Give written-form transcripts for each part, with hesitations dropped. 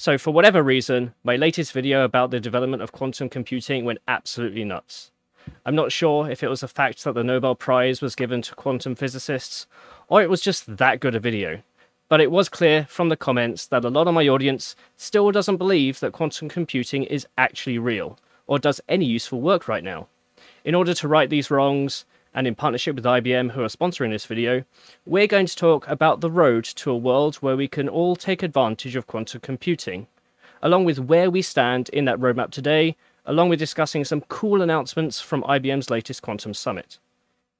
So for whatever reason, my latest video about the development of quantum computing went absolutely nuts. I'm not sure if it was the fact that the Nobel Prize was given to quantum physicists, or it was just that good a video. But it was clear from the comments that a lot of my audience still doesn't believe that quantum computing is actually real, or does any useful work right now. In order to right these wrongs, and in partnership with IBM, who are sponsoring this video, we're going to talk about the road to a world where we can all take advantage of quantum computing, along with where we stand in that roadmap today, along with discussing some cool announcements from IBM's latest quantum summit.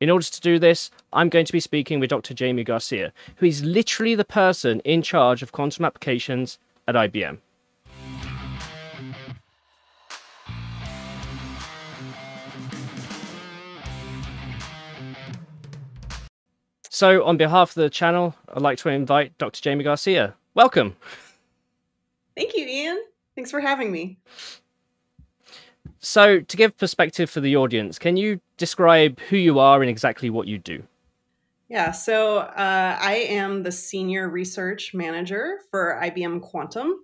In order to do this, I'm going to be speaking with Dr. Jamie Garcia, who is literally the person in charge of quantum applications at IBM. So on behalf of the channel, I'd like to invite Dr. Jamie Garcia. Welcome. Thank you, Ian. Thanks for having me. So to give perspective for the audience, can you describe who you are and exactly what you do? Yeah, so I am the Senior Research Manager for IBM Quantum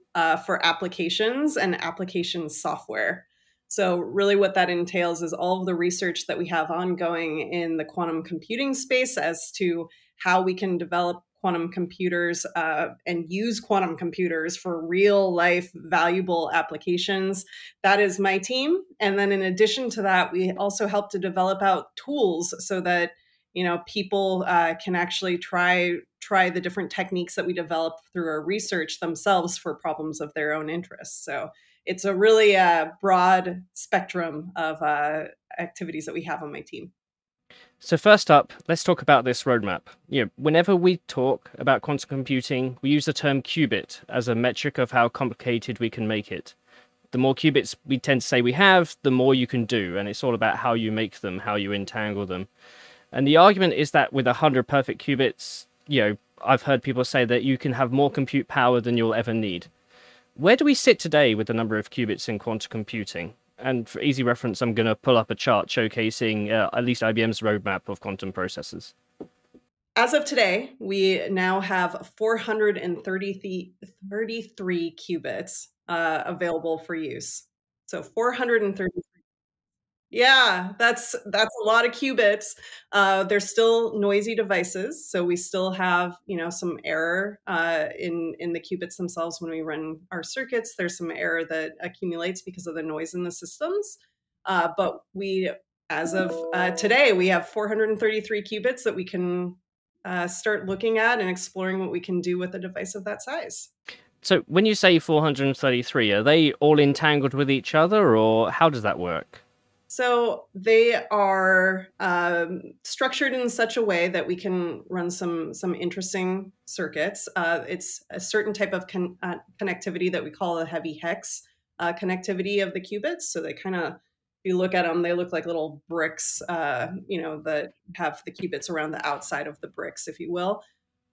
for applications and application software. So really what that entails is all of the research that we have ongoing in the quantum computing space as to how we can develop quantum computers and use quantum computers for real life valuable applications. That is my team. And then in addition to that, we also help to develop out tools so that, you know, people can actually try the different techniques that we develop through our research themselves for problems of their own interest. So it's a really broad spectrum of activities that we have on my team. So first up, let's talk about this roadmap. You know, whenever we talk about quantum computing, we use the term qubit as a metric of how complicated we can make it. The more qubits we tend to say we have, the more you can do. And it's all about how you make them, how you entangle them. And the argument is that with 100 perfect qubits, you know, I've heard people say that you can have more compute power than you'll ever need. Where do we sit today with the number of qubits in quantum computing? And for easy reference, I'm going to pull up a chart showcasing at least IBM's roadmap of quantum processors. As of today, we now have 433 qubits available for use. So 433. Yeah, that's a lot of qubits. They're still noisy devices, so we still have, you know, some error in the qubits themselves when we run our circuits. There's some error that accumulates because of the noise in the systems. But we, as of today, we have 433 qubits that we can start looking at and exploring what we can do with a device of that size. So when you say 433, are they all entangled with each other, or how does that work? So they are structured in such a way that we can run some interesting circuits. It's a certain type of connectivity that we call a heavy hex connectivity of the qubits. So they kind of, if you look at them, they look like little bricks, you know, that have the qubits around the outside of the bricks, if you will.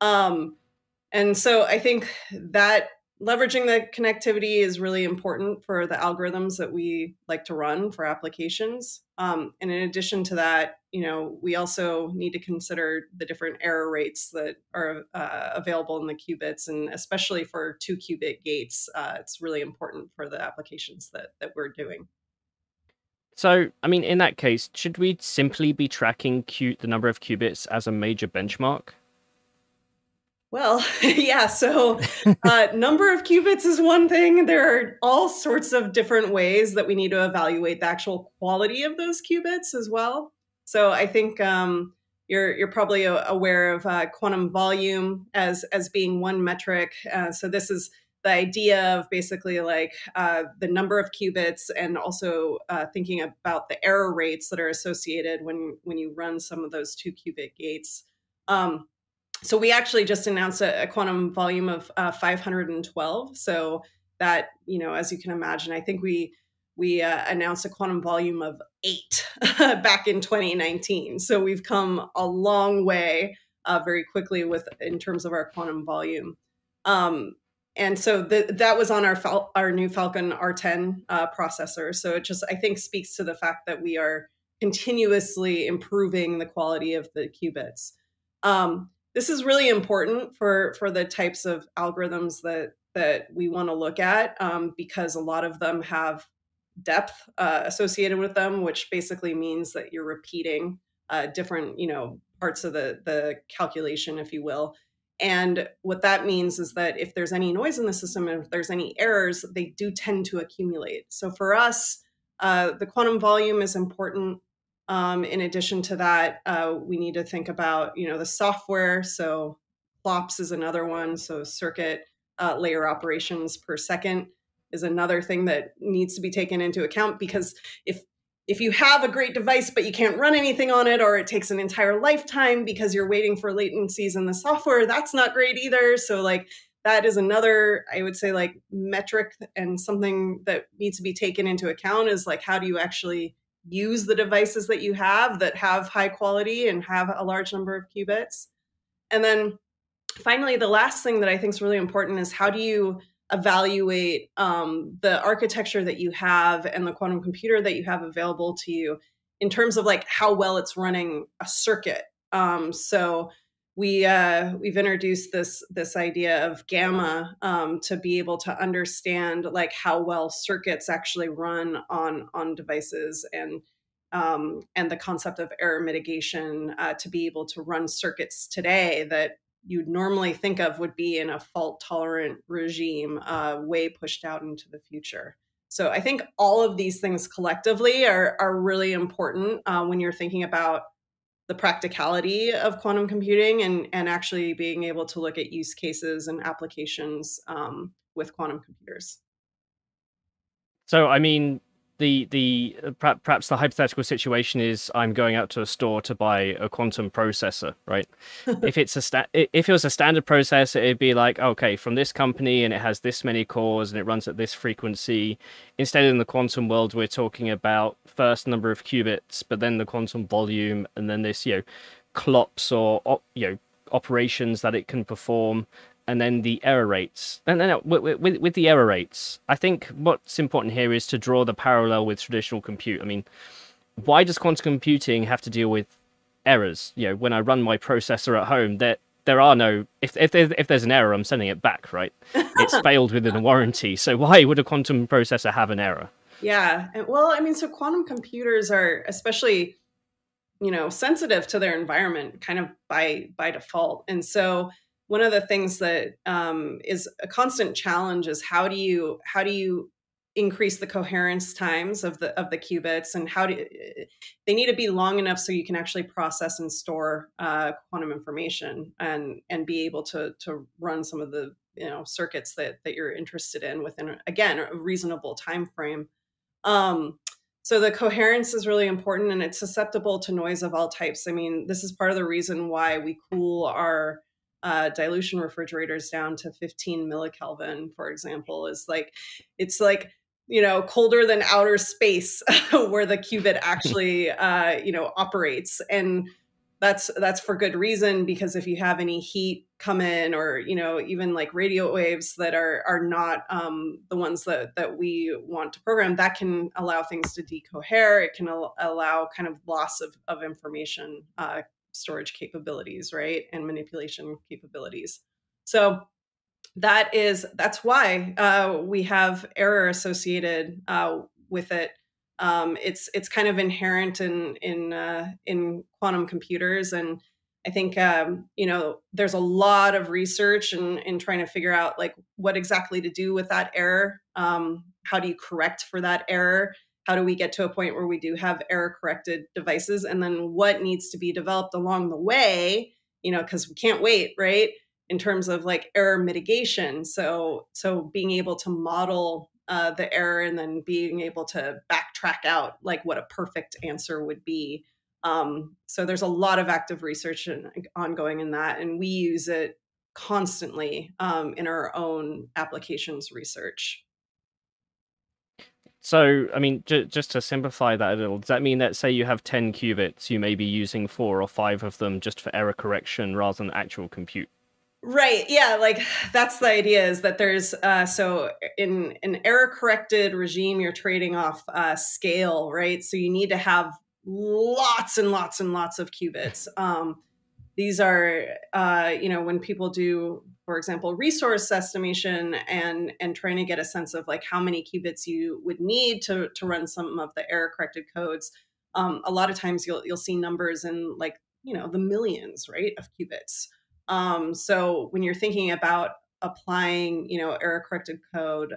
And so I think that leveraging the connectivity is really important for the algorithms that we like to run for applications. And in addition to that, you know, we also need to consider the different error rates that are available in the qubits, and especially for 2-qubit gates, it's really important for the applications that we're doing. So, I mean, in that case, should we simply be tracking the number of qubits as a major benchmark? Well, yeah, so number of qubits is one thing. There are all sorts of different ways that we need to evaluate the actual quality of those qubits as well. So I think you're probably aware of quantum volume as being one metric. So this is the idea of basically like the number of qubits, and also thinking about the error rates that are associated when you run some of those 2-qubit gates. So we actually just announced a quantum volume of 512. So that, you know, as you can imagine, I think we announced a quantum volume of 8 back in 2019. So we've come a long way very quickly in terms of our quantum volume. And so that was on our new Falcon R10 processor. So it just, I think, speaks to the fact that we are continuously improving the quality of the qubits. This is really important for the types of algorithms that that we want to look at because a lot of them have depth associated with them, which basically means that you're repeating different, parts of the calculation, if you will. And what that means is that if there's any noise in the system and if there's any errors, they do tend to accumulate. So for us, the quantum volume is important. In addition to that, we need to think about, the software. So FLOPS is another one. So circuit layer operations per second is another thing that needs to be taken into account, because if you have a great device, but you can't run anything on it, or it takes an entire lifetime because you're waiting for latencies in the software, that's not great either. So that is another, I would say, metric, and something that needs to be taken into account is how do you actually use the devices that you have that have high quality and have a large number of qubits. And then finally, the last thing that I think is really important is how do you evaluate the architecture that you have and the quantum computer that you have available to you in terms of how well it's running a circuit. So we've introduced this idea of gamma to be able to understand how well circuits actually run on devices, and the concept of error mitigation to be able to run circuits today that you'd normally think of would be in a fault-tolerant regime way pushed out into the future. So I think all of these things collectively are really important when you're thinking about the practicality of quantum computing and actually being able to look at use cases and applications with quantum computers. So, I mean, the perhaps the hypothetical situation is I'm going out to a store to buy a quantum processor, right? If it was a standard processor, it'd be okay, from this company, and it has this many cores and it runs at this frequency. Instead, in the quantum world, we're talking about first number of qubits, but then the quantum volume, and then this clops or operations that it can perform. And then the error rates. And then with the error rates, I think what's important here is to draw the parallel with traditional compute. I mean, why does quantum computing have to deal with errors? When I run my processor at home, there are no, if there's an error, I'm sending it back, right? It's failed within a warranty. So why would a quantum processor have an error? Yeah. Well, I mean, so quantum computers are especially, sensitive to their environment kind of by default. And so one of the things that is a constant challenge is how do you increase the coherence times of the qubits, and they need to be long enough so you can actually process and store quantum information and be able to run some of the circuits that you're interested in within, again, a reasonable time frame. So the coherence is really important, and it's susceptible to noise of all types. I mean, this is part of the reason why we cool our dilution refrigerators down to 15 millikelvin, for example, is colder than outer space where the qubit actually, operates. And that's for good reason, because if you have any heat come in, or, even radio waves that are not the ones that we want to program, that can allow things to decohere. It can allow kind of loss of information, storage capabilities, right? And manipulation capabilities. So that's why we have error associated with it. It's kind of inherent in quantum computers. And I think, there's a lot of research in trying to figure out what exactly to do with that error. How do you correct for that error? How do we get to a point where we do have error corrected devices? And then what needs to be developed along the way, because we can't wait, right? In terms of error mitigation. So being able to model the error and then being able to backtrack out what a perfect answer would be. So there's a lot of active research ongoing in that. And we use it constantly in our own applications research. So, I mean, just to simplify that a little, does that mean that, say, you have 10 qubits, you may be using 4 or 5 of them just for error correction rather than actual compute? Right. Yeah. That's the idea, is that there's so in an error corrected regime, you're trading off scale, right? So you need to have lots and lots and lots of qubits. These are, when people do for example, resource estimation and trying to get a sense of like how many qubits you would need to run some of the error corrected codes, a lot of times you'll see numbers in like, you know, the millions, right, of qubits. So when you're thinking about applying, you know, error corrected code,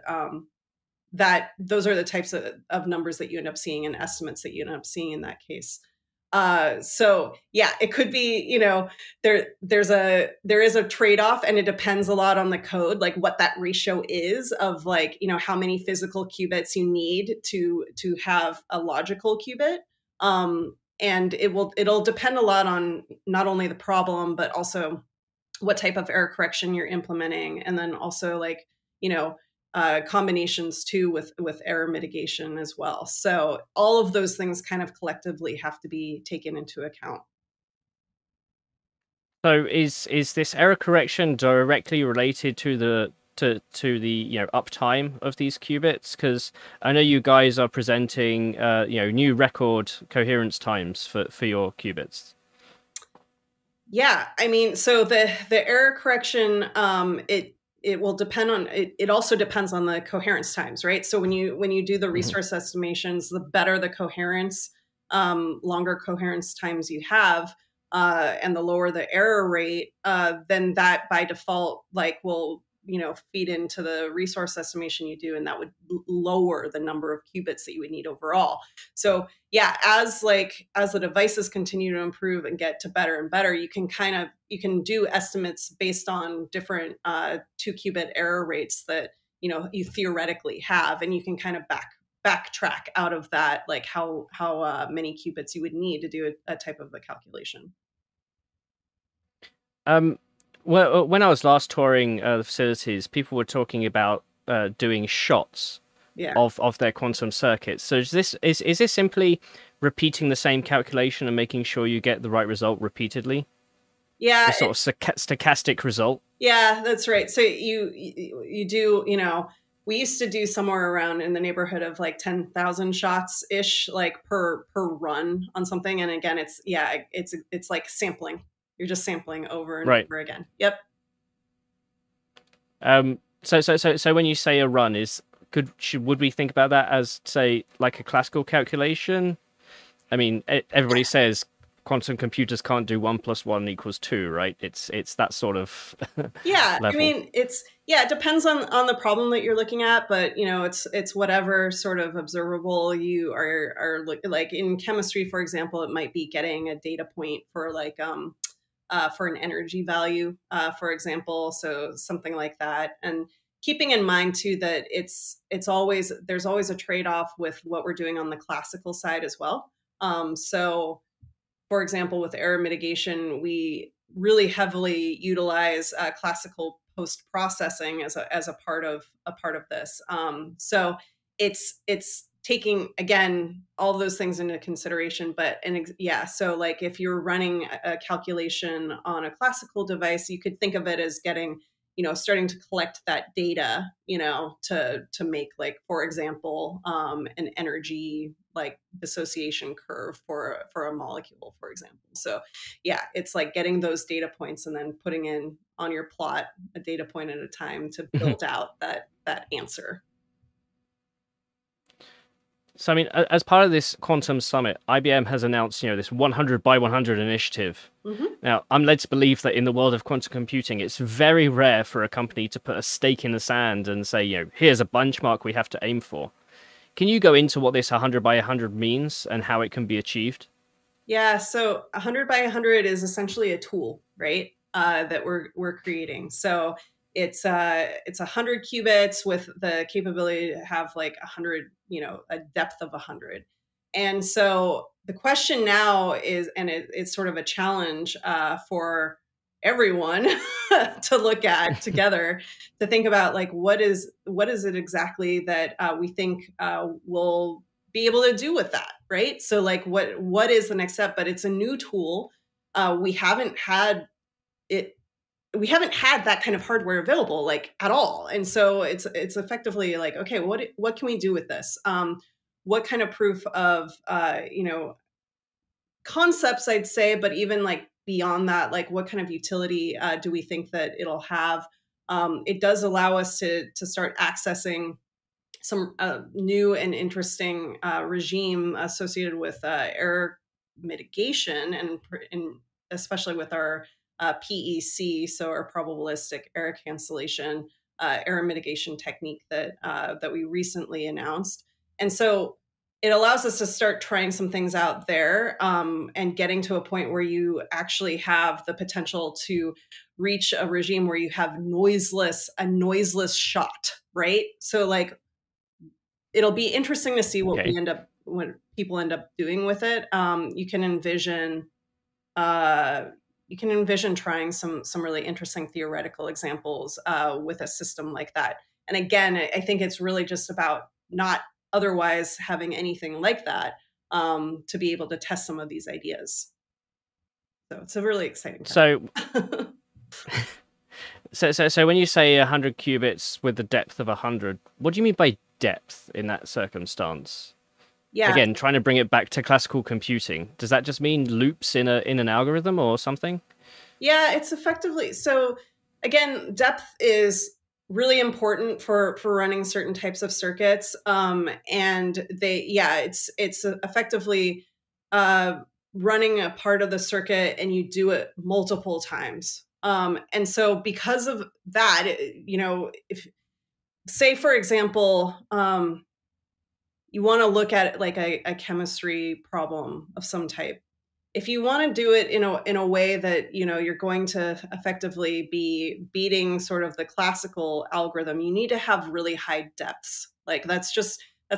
those are the types of numbers that you end up seeing and estimates that you end up seeing in that case. So yeah, it could be, you know, there is a trade-off, and it depends a lot on the code, like what that ratio is of like, you know, how many physical qubits you need to have a logical qubit. And it'll depend a lot on not only the problem, but also what type of error correction you're implementing. And then also like, you know, combinations too with error mitigation as well. So all of those things kind of collectively have to be taken into account. So is this error correction directly related to the to the you know, uptime of these qubits? Because I know you guys are presenting you know, new record coherence times for your qubits. Yeah, I mean, so the error correction, it will depend on, it also depends on the coherence times, right? So when you do the resource estimations, the better the coherence, longer coherence times you have, and the lower the error rate, then that by default, like, will, you know, feed into the resource estimation you do, and that would lower the number of qubits that you would need overall. So yeah, as the devices continue to improve and get to better and better, you can do estimates based on different 2-qubit error rates that, you know, you theoretically have, and you can kind of backtrack out of that, like how many qubits you would need to do a type of a calculation. Well, when I was last touring the facilities, people were talking about doing shots, yeah, of their quantum circuits. So is this simply repeating the same calculation and making sure you get the right result repeatedly? Yeah, the sort of stochastic result. Yeah, that's right. So you do, you know, we used to do somewhere around in the neighborhood of like 10,000 shots ish, like per run on something. And again, it's like sampling. You're just sampling over and over again. Yep. So when you say a run, would we think about that as, say, like a classical calculation? I mean, everybody says quantum computers can't do 1 + 1 = 2, right? It's that sort of yeah. Level. I mean, it depends on the problem that you're looking at, but, you know, it's whatever sort of observable you are like in chemistry, for example, it might be getting a data point for like for an energy value, for example, so something like that. And keeping in mind too that there's always a trade-off with what we're doing on the classical side as well. So, for example, with error mitigation, we really heavily utilize classical post-processing as a part of this. So it's taking, again, all those things into consideration, so like if you're running a calculation on a classical device, you could think of it as getting, you know, starting to collect that data, you know, to make like, for example, an energy like dissociation curve for a molecule, for example. So yeah, it's like getting those data points and then putting in on your plot a data point at a time to build out that answer. So, I mean, as part of this quantum summit, IBM has announced, you know, this 100x100 initiative. Mm-hmm. Now, I'm led to believe that in the world of quantum computing, it's very rare for a company to put a stake in the sand and say, you know, here's a benchmark we have to aim for. Can you go into what this 100x100 means and how it can be achieved? Yeah, so 100x100 is essentially a tool, right, that we're creating. So it's 100 qubits with the capability to have like 100, you know, a depth of 100. And so the question now is, and it's sort of a challenge for everyone to look at together, to think about like, what is it exactly that we think we'll be able to do with that, right? So like, what is the next step? But it's a new tool. We haven't had that kind of hardware available like at all. And so it's effectively like, okay, what can we do with this? What kind of proof of, you know, concepts, I'd say, but even like beyond that, like what kind of utility do we think that it'll have? It does allow us to start accessing some new and interesting regime associated with error mitigation, and especially with our PEC, so our probabilistic error cancellation, error mitigation technique that we recently announced. And so it allows us to start trying some things out there and getting to a point where you actually have the potential to reach a regime where you have a noiseless shot, right? So like, it'll be interesting to see what people end up doing with it. You can envision trying some really interesting theoretical examples with a system like that. And again, I think it's really just about not otherwise having anything like that to be able to test some of these ideas. So it's a really exciting time. So when you say 100 qubits with the depth of 100, what do you mean by depth in that circumstance? Yeah. Again, trying to bring it back to classical computing. Does that just mean loops in an algorithm or something? Yeah, it's effectively. So again, depth is really important for running certain types of circuits. And it's effectively running a part of the circuit and you do it multiple times. And so because of that, you know, if say, for example, you want to look at like a chemistry problem of some type. If you want to do it in a way that, you know, you're going to effectively be beating sort of the classical algorithm, you need to have really high depths. Like that's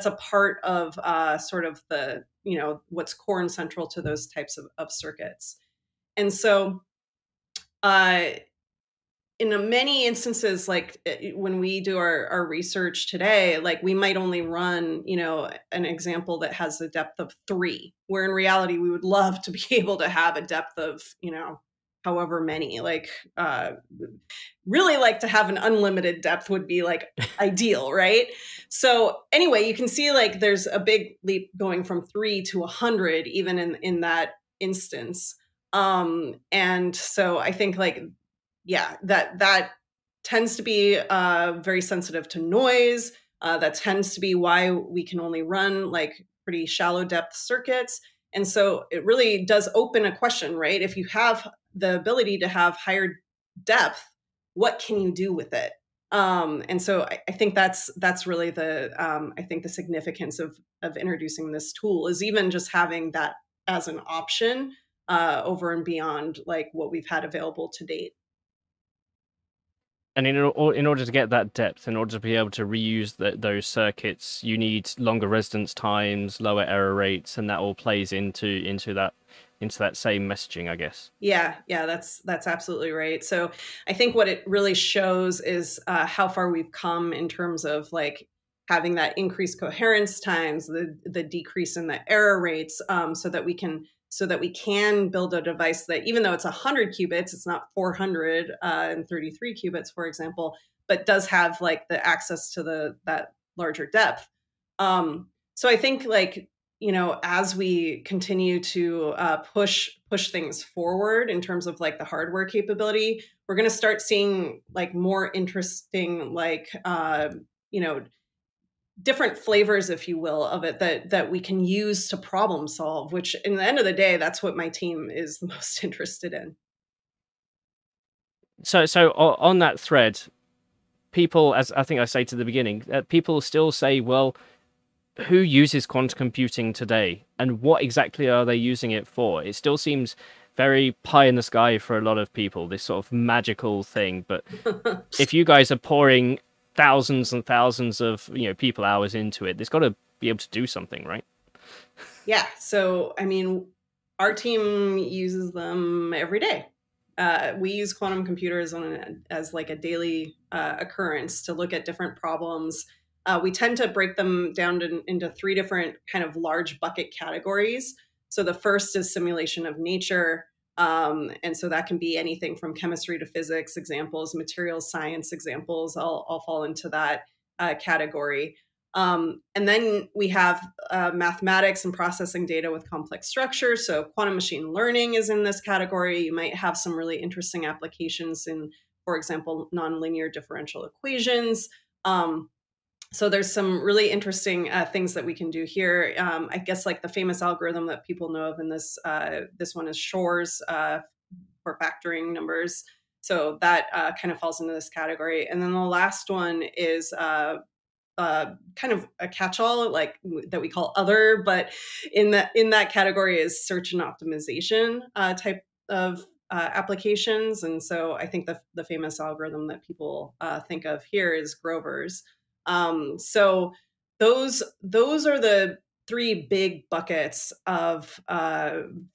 a part of sort of the, you know, what's core and central to those types of circuits. And so in many instances, like when we do our research today, like we might only run, you know, an example that has a depth of 3, where in reality, we would love to be able to have a depth of, you know, however many, like really like to have an unlimited depth would be like ideal, right? So anyway, you can see like there's a big leap going from 3 to 100, even in that instance. And so I think like, yeah, that tends to be very sensitive to noise. That tends to be why we can only run like pretty shallow depth circuits. And so it really does open a question, right? If you have the ability to have higher depth, what can you do with it? And so I think that's really the, I think the significance of introducing this tool is even just having that as an option over and beyond like what we've had available to date. And in order to get that depth, in order to be able to reuse those circuits, you need longer residence times, lower error rates, and that all plays into that same messaging, I guess. Yeah, that's absolutely right. So I think what it really shows is how far we've come in terms of like having that increased coherence times, the decrease in the error rates, so that we can build a device that, even though it's 100 qubits, it's not 433 qubits, for example, but does have like the access to that larger depth. So I think like, you know, as we continue to push things forward in terms of like the hardware capability, we're going to start seeing like more interesting, like, you know, different flavors, if you will, of it that we can use to problem solve, which in the end of the day, that's what my team is the most interested in. So on that thread, people, as I think I say to the beginning, people still say, well, who uses quantum computing today and what exactly are they using it for? It still seems very pie in the sky for a lot of people, this sort of magical thing. But if you guys are pouring thousands and thousands of, you know, people hours into it, there's got to be able to do something, right? Yeah. So, I mean, our team uses them every day. We use quantum computers as like a daily occurrence to look at different problems. We tend to break them down into 3 different kind of large bucket categories. So the first is simulation of nature. And so that can be anything from chemistry to physics examples, material science examples, all fall into that category. And then we have mathematics and processing data with complex structures. So quantum machine learning is in this category. You might have some really interesting applications in, for example, nonlinear differential equations. So there's some really interesting things that we can do here. I guess like the famous algorithm that people know of in this, this one is Shor's for factoring numbers. So that kind of falls into this category. And then the last one is kind of a catch-all, like that we call other, but in that category is search and optimization type of applications. And so I think the famous algorithm that people think of here is Grover's. So those are the three big buckets of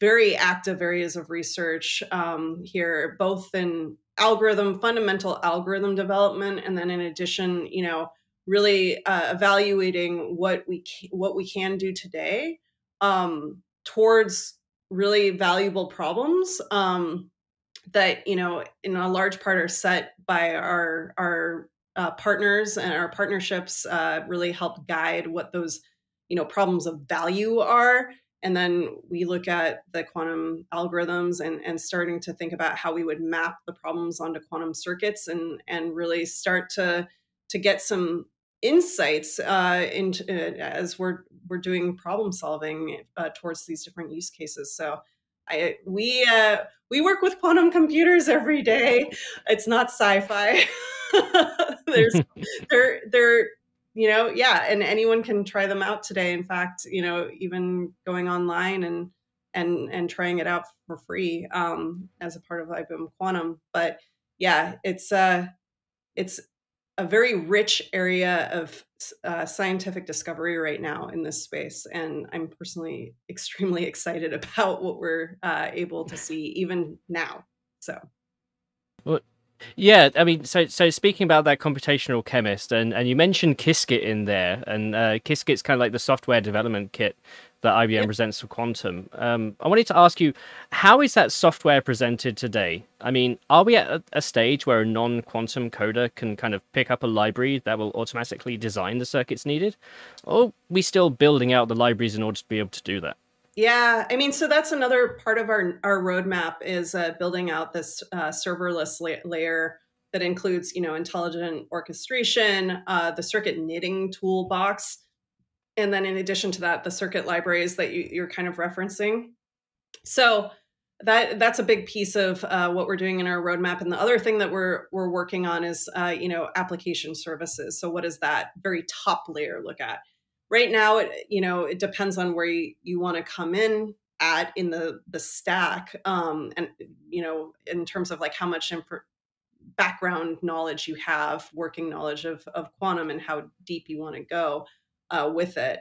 very active areas of research here, both in fundamental algorithm development, and then in addition, you know, really evaluating what we can do today towards really valuable problems that, you know, in a large part are set by our partners, and our partnerships really help guide what those, you know, problems of value are. And then we look at the quantum algorithms and starting to think about how we would map the problems onto quantum circuits and really start to get some insights into as we're doing problem solving towards these different use cases. So we work with quantum computers every day. It's not sci-fi. they're you know, yeah, and anyone can try them out today. In fact, you know, even going online and trying it out for free as a part of IBM Quantum. But yeah, it's a very rich area of scientific discovery right now in this space, and I'm personally extremely excited about what we're able to see even now. So. Well, yeah, I mean, so speaking about that computational chemist, and you mentioned Qiskit in there, and Qiskit's kind of like the software development kit that IBM presents for quantum. I wanted to ask you, how is that software presented today? I mean, are we at a stage where a non-quantum coder can kind of pick up a library that will automatically design the circuits needed? Or are we still building out the libraries in order to be able to do that? Yeah, I mean, so that's another part of our roadmap is building out this serverless layer that includes, you know, intelligent orchestration, the circuit knitting toolbox, and then in addition to that, the circuit libraries that you're kind of referencing. So that's a big piece of what we're doing in our roadmap. And the other thing that we're working on is, you know, application services. So what does that very top layer look at? Right now, it depends on where you want to come in at in the stack, and, you know, in terms of like how much background knowledge you have, working knowledge of quantum, and how deep you want to go with it.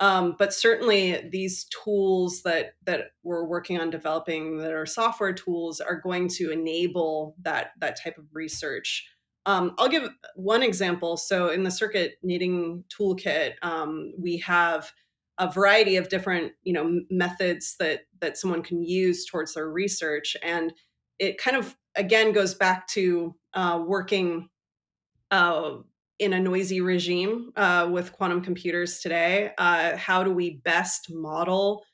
But certainly, these tools that we're working on developing that are software tools are going to enable that type of research. I'll give one example. So in the circuit knitting toolkit, we have a variety of different, you know, methods that someone can use towards their research. And it kind of, again, goes back to working in a noisy regime with quantum computers today. How do we best model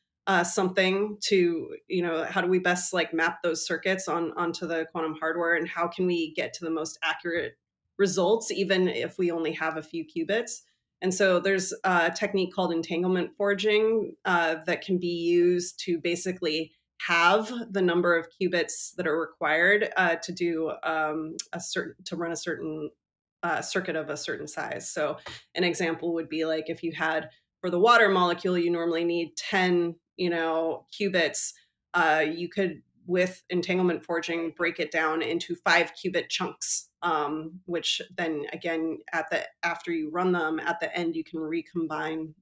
something to, you know, how do we best like map those circuits onto the quantum hardware, and how can we get to the most accurate results, even if we only have a few qubits? And so there's a technique called entanglement forging that can be used to basically halve the number of qubits that are required to do to run a certain circuit of a certain size. So an example would be like if you had, for the water molecule, you normally need 10, you know, qubits. You could, with entanglement forging, break it down into 5 qubit chunks, which then again, after you run them, at the end, you can recombine,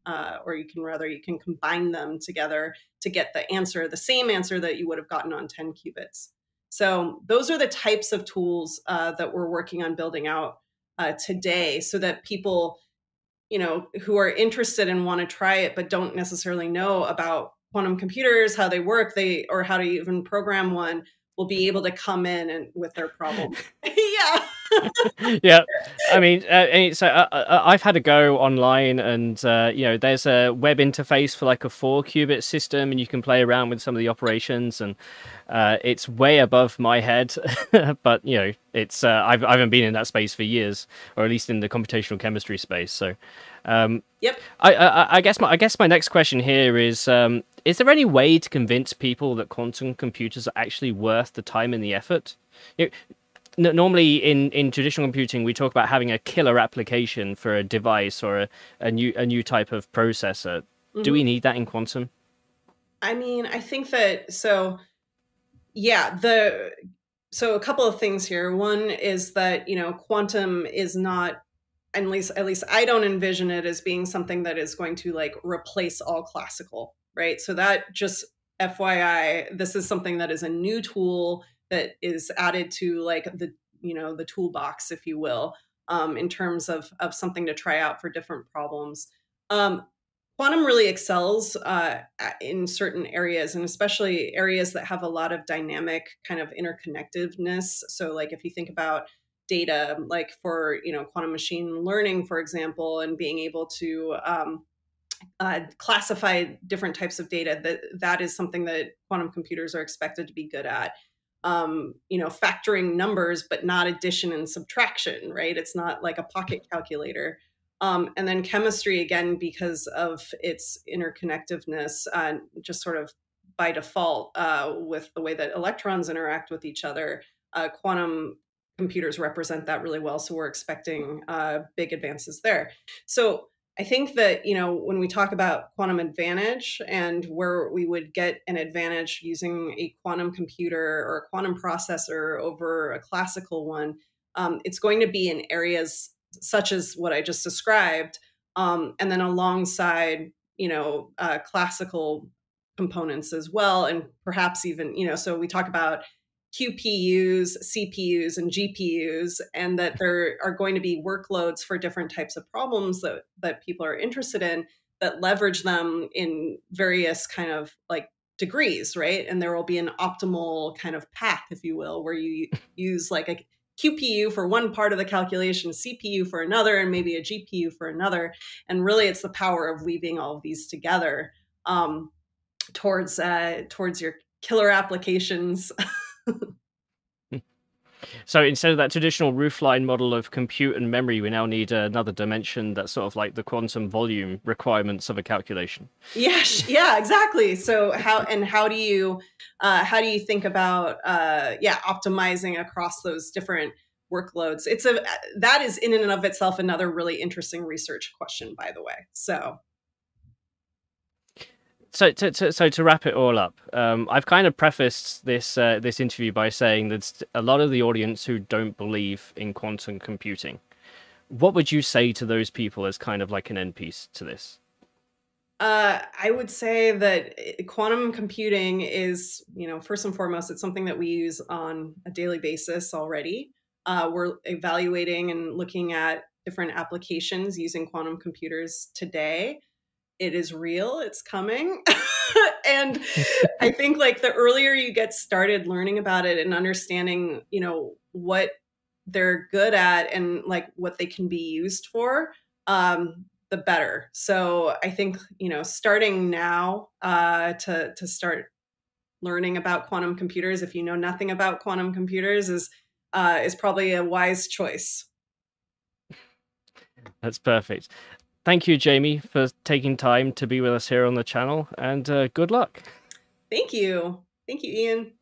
or you can combine them together to get the same answer that you would have gotten on 10 qubits. So those are the types of tools that we're working on building out today, so that people, you know, who are interested and want to try it, but don't necessarily know about quantum computers, how they work, or how to even program one, will be able to come in with their problem. Yeah. Yeah, I mean, so I've had a go online, and you know, there's a web interface for like a 4-qubit system, and you can play around with some of the operations, and it's way above my head. But you know, it's I haven't been in that space for years, or at least in the computational chemistry space. So, yep. I guess my next question here is there any way to convince people that quantum computers are actually worth the time and the effort? You know, normally in traditional computing, we talk about having a killer application for a device or a new type of processor. Mm-hmm. Do we need that in quantum? I mean, I think that so a couple of things here. One is that, you know, quantum is not, at least I don't envision it as being something that is going to like replace all classical, right? So that, just FYI, this is something that is a new tool that is added to like the, you know, the toolbox, if you will, in terms of something to try out for different problems. Quantum really excels in certain areas, and especially areas that have a lot of dynamic kind of interconnectedness. So like if you think about data, like for, you know, quantum machine learning, for example, and being able to classify different types of data, that is something that quantum computers are expected to be good at. You know, factoring numbers, but not addition and subtraction, right? It's not like a pocket calculator. And then chemistry, again, because of its interconnectedness, just sort of by default with the way that electrons interact with each other, quantum computers represent that really well. So we're expecting big advances there. So I think that, you know, when we talk about quantum advantage and where we would get an advantage using a quantum computer or a quantum processor over a classical one, it's going to be in areas such as what I just described, and then alongside, you know, classical components as well, and perhaps even, you know, so we talk about QPUs, CPUs, and GPUs, and that there are going to be workloads for different types of problems that people are interested in that leverage them in various kind of like degrees, right? And there will be an optimal kind of path, if you will, where you use like a QPU for one part of the calculation, CPU for another, and maybe a GPU for another. And really, it's the power of weaving all of these together towards your killer applications. So instead of that traditional roofline model of compute and memory, we now need another dimension that's sort of like the quantum volume requirements of a calculation. Yeah, exactly. So how do you think about optimizing across those different workloads? That is in and of itself another really interesting research question, by the way. So to wrap it all up, I've kind of prefaced this this interview by saying that a lot of the audience who don't believe in quantum computing, what would you say to those people as kind of like an end piece to this? I would say that quantum computing is, you know, first and foremost, it's something that we use on a daily basis already. We're evaluating and looking at different applications using quantum computers today. It is real, it's coming. And I think like the earlier you get started learning about it and understanding, you know, what they're good at and like what they can be used for, the better. So I think, you know, starting now to start learning about quantum computers, if you know nothing about quantum computers, is probably a wise choice. That's perfect. Thank you, Jamie, for taking time to be with us here on the channel, and good luck. Thank you. Thank you, Ian.